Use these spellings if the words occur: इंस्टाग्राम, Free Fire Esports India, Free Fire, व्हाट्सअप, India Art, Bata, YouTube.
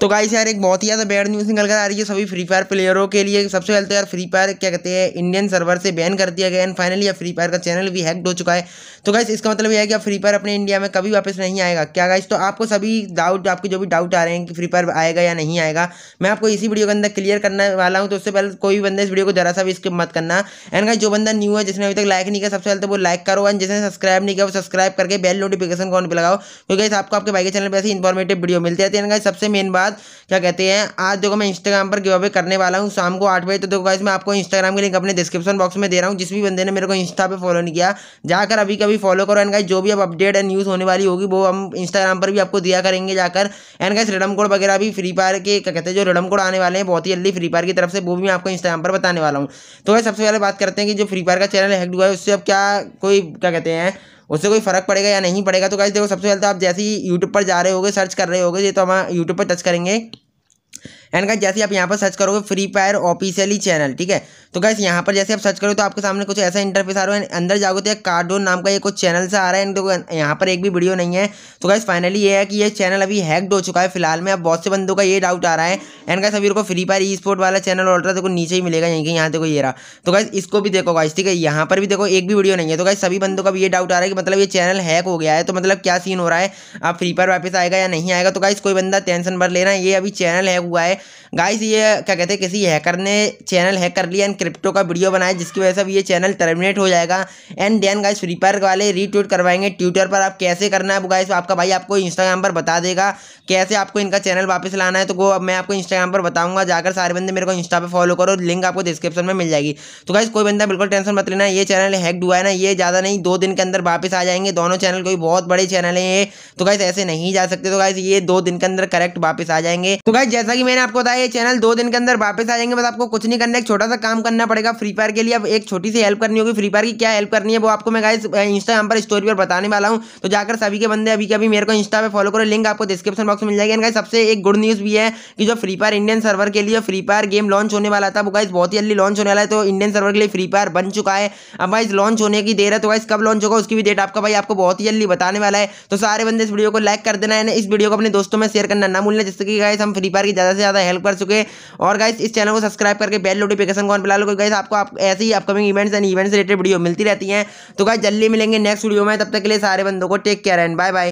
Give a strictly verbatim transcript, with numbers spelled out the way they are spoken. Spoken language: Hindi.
तो गाइस यार एक बहुत ही ज़्यादा बैड न्यूज़ निकल कर आ रही है सभी फ्री फायर प्लेयरों के लिए। सबसे पहले तो यार फ्री फायर क्या कहते हैं इंडियन सर्वर से बैन कर दिया गया एंड फाइनली यार फ्री फायर का चैनल भी हैक्ड हो चुका है। तो गाइस इसका मतलब यह है कि फ्री फायर अपने इंडिया में कभी वापस नहीं आएगा। क्या गाइस, तो आपको सभी डाउट, आपके जो भी डाउट आ रहे हैं कि फ्री फायर आएगा या नहीं आएगा, मैं आपको इसी वीडियो के अंदर क्लियर करने वाला हूँ। तो उससे पहले कोई भी बंदा इस वीडियो को जरा सा भी स्किप मत करना। एंड गाइस जो बंदा न्यू है, जिसने अभी तक लाइक नहीं किया, सबसे पहले तो वो लाइक करो एंड जिसने सब्सक्राइब नहीं किया वो सब्सक्राइब करके बेल नोटिफिकेशन कॉन पे लगाओ, क्योंकि गाइस आपको आपके भाई के चैनल पर ऐसी इंफॉर्मेटिव वीडियो मिलती रहती है। एंड गाइस सबसे मेन बात क्या कहते हैं, आज देखो मैं इंस्टाग्राम पर गिव अवे करने वाला हूँ शाम को आठ बजे। तो देखो गाइस मैं आपको इंस्टाग्राम की लिंक अपने डिस्क्रिप्शन बॉक्स में दे रहा हूँ। जिस भी बंदे ने मेरे को इंस्टा पे फॉलो नहीं किया, जाकर अभी कभी फॉलो करो। एंड गाइस जो भी अब अपडेट एंड न्यूज़ होने वाली होगी वो हम इंस्टाग्राम पर भी आपको दिया करेंगे जाकर। एंड गाइस रिडम कोड वगैरह भी फ्री फायर के क्या कहते हैं जो रिडम कोड आने वाले हैं बहुत ही जल्दी फ्री फायर की तरफ से, वो भी मैं आपको इंस्टाग्राम पर बताने वाला हूँ। तो गाइस सबसे पहले बात करते हैं कि जो फ्री फायर का चैनल हैक्ड हुआ है उससे अब क्या कोई क्या कहते हैं उससे कोई फर्क पड़ेगा या नहीं पड़ेगा। तो गाइस देखो सबसे पहले तो आप जैसे ही यूट्यूब पर जा रहे होगे, सर्च कर रहे होगे, ये तो हम यूट्यूब पर टच करेंगे। एंड गाइस जैसे आप यहाँ पर सर्च करोगे फ्री फायर ऑफिशियली चैनल, ठीक है, तो गाइस यहाँ पर जैसे आप सर्च करो तो आपके सामने कुछ ऐसा इंटरफेस आ रहा है। अंदर जाओगे तो एक कार्डोन नाम का ये कुछ चैनल से आ रहा है। एंड देखो यहाँ पर एक भी वीडियो नहीं है। तो गाइस फाइनली ये है कि ये चैनल अभी हैक्ड हो चुका है फिलहाल में। अब बहुत से बंदों का ये डाउट आ रहा है। एंड गाइस अभी को फ्री फायर ई स्पोर्ट वाला चैनल ऑर्डर देखो नीचे ही मिलेगा, यहीं के यहाँ देखो ये रहा। तो गाइस इसको भी देखो गाइस, ठीक है, यहाँ पर भी देखो एक भी वीडियो नहीं है। तो गाइस सभी बंदों का भी ये डाउट आ रहा है कि मतलब ये चैनल हैक हो गया है, तो मतलब क्या सीन हो रहा है, अब फ्री फायर वापस आएगा या नहीं आएगा। तो गाइस कोई बंदा टेंशन भर लेना, ये अभी चैनल हैक हुआ है गाइस। ये क्या कहते हैं किसी हैकर ने चैनल हैक कर लिया एंड क्रिप्टो का वीडियो बनाया, जिसकी वजह से अब ये चैनल टर्मिनेट हो जाएगा। And then guys free fire वाले रीट्वीट करवाएंगे ट्विटर पर। आप कैसे करना है वो गाइस आपका भाई आपको इंस्टाग्राम पर बता देगा कैसे आपको इनका चैनल वापस लाना है। तो वो अब मैं आपको इंस्टाग्राम पर बताऊंगा, जाकर सारे बंदे मेरे को इंस्टा पर फॉलो करो, लिंक आपको डिस्क्रिप्शन में मिल जाएगी। तो गाइस कोई बंदा बिल्कुल टेंशन मत लेना, ये चैनल हैक्ड हुआ है ना, ये ज़्यादा नहीं दो दिन के अंदर वापस आ जाएंगे दोनों चैनल, कोई बहुत बड़े चैनल है ये, तो गाइस ऐसे नहीं जा सकते। तो गाइस ये दो दिन के अंदर करेक्ट वापस आ जाएंगे। तो गाइस जैसा कि मैंने आपको बताया ये चैनल दो दिन के अंदर वापस आ जाएंगे। बस आपको कुछ नहीं करना, एक छोटा सा काम करना पड़ेगा फ्री फायर के लिए। अब एक छोटी सी हेल्प करनी होगी। फ्री फायर की क्या हेल्प करनी है वो आपको मैं गाइस इंस्टाग्राम पर स्टोरी पर बताने वाला हूँ। तो जाकर सभी के बंदे अभी के अभी मेरे को इंस्टा पे फॉलो करो, लिंक आपको डिस्क्रिप्शन बॉक्स में मिल जाएगी। एंड गाइस सबसे एक गुड न्यूज़ भी है कि जो फ्री फायर इंडियन सर्वर के लिए फ्री फायर गेम लॉन्च होने वाला था वो गाइस बहुत ही जल्दी लॉन्च होने वाला है। तो इंडियन सर्वर के लिए फ्री फायर बन चुका है, अब गाइस लॉन्च होने की देर है। तो गाइस कब लॉन्च होगा उसकी भी डेट आपका भाई आपको बहुत ही जल्दी बताने वाला है। तो सारे बंदे इस वीडियो को लाइक कर देना है, इस वीडियो को अपने दोस्तों में शेयर करना ना भूलना, जिससे कि गाइस हम फ्री फायर की ज़्यादा से ज़्यादा हेल्प कर चुके। और गाइस इस चैनल को सब्सक्राइब करके बेल नोटिफिकेशन को ऑन पे ला लो, क्योंकि गाइस आपको आप ऐसे ही upcoming events and events related video मिलती रहती हैं। तो गाइस जल्दी मिलेंगे नेक्स्ट वीडियो में, तब तक के लिए सारे बंदों को take care and bye bye.